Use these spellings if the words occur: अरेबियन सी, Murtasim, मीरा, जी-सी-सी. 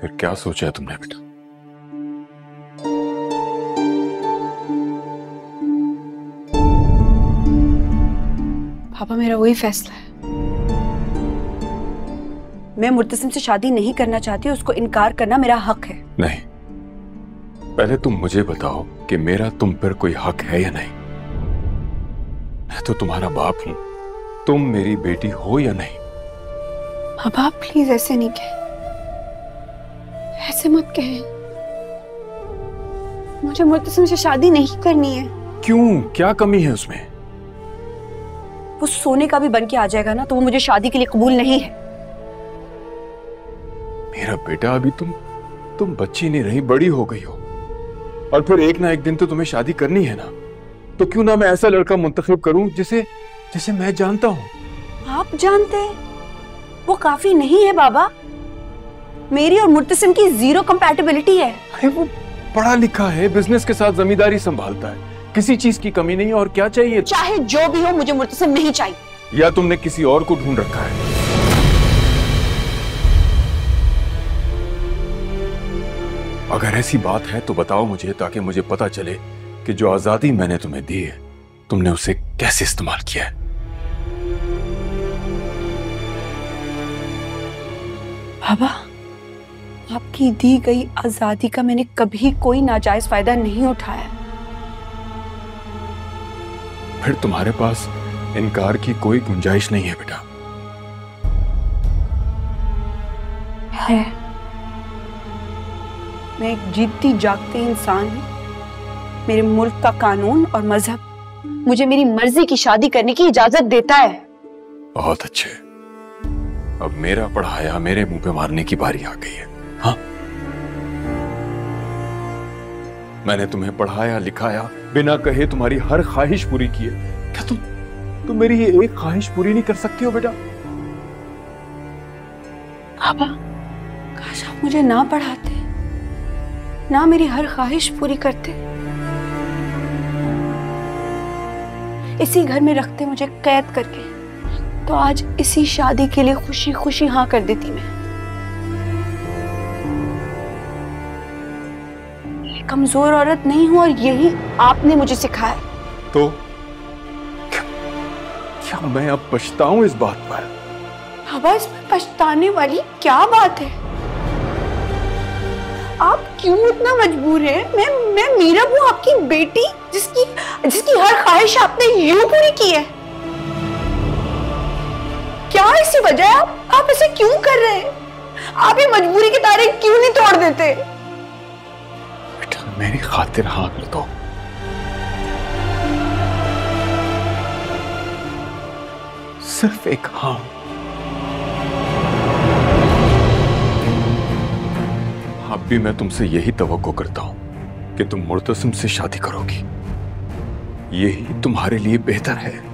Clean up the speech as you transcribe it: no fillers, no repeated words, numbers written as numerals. फिर क्या सोचा है तुमने बेटा? पापा, मेरा वही फैसला है। मैं मुर्तसिम से शादी नहीं करना चाहती। उसको इनकार करना मेरा हक है। नहीं, पहले तुम मुझे बताओ कि मेरा तुम पर कोई हक है या नहीं। मैं तो तुम्हारा बाप हूं, तुम मेरी बेटी हो या नहीं। माँ बाप, प्लीज ऐसे नहीं कहें, ऐसे मत कहें। मुझे मुर्तसिम से शादी नहीं करनी है। क्यों, क्या कमी है उसमें? वो सोने का भी बन के आ जाएगा ना, तो वो मुझे शादी के लिए कबूल नहीं है। मेरा बेटा, अभी तुम बच्ची नहीं रही, बड़ी हो गई हो, और फिर एक ना एक दिन तो तुम्हें शादी करनी है ना। तो क्यों ना मैं ऐसा लड़का मुंतखब करूं जिसे मैं जानता हूं। आप जानते हैं वो काफी नहीं है बाबा। मेरी और मुर्तसिम की जीरो कंपैटिबिलिटी है। अरे वो पढ़ा लिखा है, बिजनेस के साथ जमींदारी संभालता है, किसी चीज की कमी नहीं है। और क्या चाहिए? चाहे जो भी हो, मुझे मुर्तसिम नहीं चाहिए। या तुमने किसी और को ढूंढ रखा है? अगर ऐसी बात है तो बताओ मुझे, ताकि मुझे पता चले कि जो आजादी मैंने तुम्हें दी है तुमने उसे कैसे इस्तेमाल किया है। बाबा, आपकी दी गई आजादी का मैंने कभी कोई नाजायज फायदा नहीं उठाया। फिर तुम्हारे पास इनकार की कोई गुंजाइश नहीं है बेटा। है, मैं एक जीती जागती इंसान हूँ। मेरे मुल्क का कानून और मजहब मुझे मेरी मर्जी की शादी करने की इजाजत देता है। बहुत अच्छे, अब मेरा पढ़ाया मेरे मुंह पे मारने की बारी आ गई है। हाँ, मैंने तुम्हें पढ़ाया लिखाया, बिना कहे तुम्हारी हर ख्वाहिश पूरी की है। क्या तुम मेरी ये एक ख्वाहिश पूरी नहीं कर सकती हो बेटा? पापा, काश आप मुझे ना पढ़ाते, ना मेरी हर ख्वाहिश पूरी करते। इसी घर में रखते मुझे कैद करके, तो आज इसी शादी के लिए खुशी खुशी हाँ कर देती मैं। ये कमजोर औरत नहीं हूं, और यही आपने मुझे सिखाया। तो क्या मैं अब पछताऊं इस बात पर? हवा, इसमें पछताने वाली क्या बात है? आप क्यों इतना मजबूर हैं? मैं मीरा हूँ, आपकी बेटी, जिसकी हर ख्वाहिश आपने यूं पूरी की है। क्या इसी वजह आप ऐसे क्यों कर रहे हैं? आप ये मजबूरी के तारे क्यों नहीं तोड़ देते? बेटा, मेरी खातिर हाँ कर दो। सिर्फ एक हाँ। अब भी मैं तुमसे यही तवक्को करता हूं कि तुम मुर्तसिम से शादी करोगी। यही तुम्हारे लिए बेहतर है।